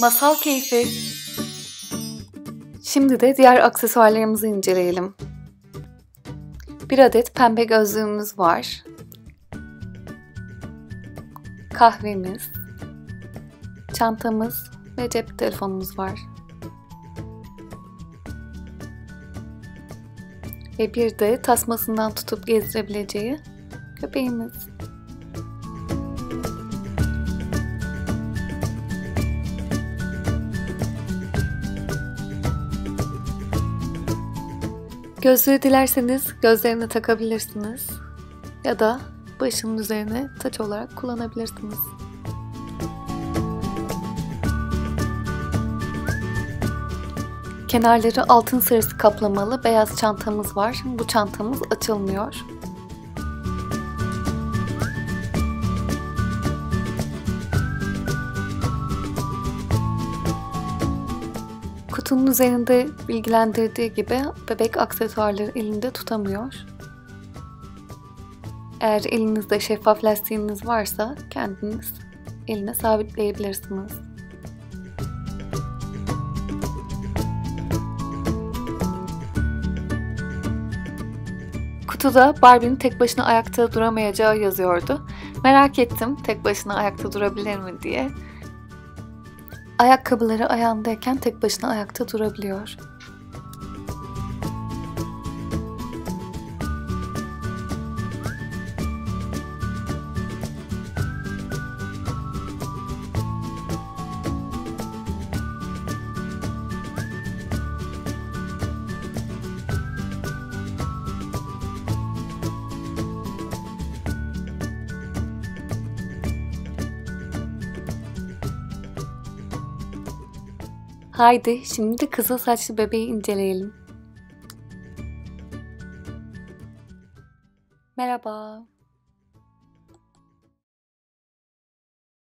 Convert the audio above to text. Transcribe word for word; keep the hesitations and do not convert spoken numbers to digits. Masal keyfi. Şimdi de diğer aksesuarlarımızı inceleyelim. Bir adet pembe gözlüğümüz var. Kahvemiz, çantamız ve cep telefonumuz var. Ve bir de tasmasından tutup gezdirebileceği köpeğimiz. Gözlüğü dilerseniz gözlerine takabilirsiniz ya da başının üzerine taç olarak kullanabilirsiniz. Kenarları altın sarısı kaplamalı beyaz çantamız var. Bu çantamız açılmıyor. Kutunun üzerinde bilgilendirdiği gibi bebek aksesuarları elinde tutamıyor. Eğer elinizde şeffaf lastiğiniz varsa kendiniz eline sabitleyebilirsiniz. Kutuda Barbie'nin tek başına ayakta duramayacağı yazıyordu. Merak ettim tek başına ayakta durabilir mi diye. Ayakkabıları ayağındayken tek başına ayakta durabiliyor. Haydi şimdi kızıl saçlı bebeği inceleyelim. Merhaba.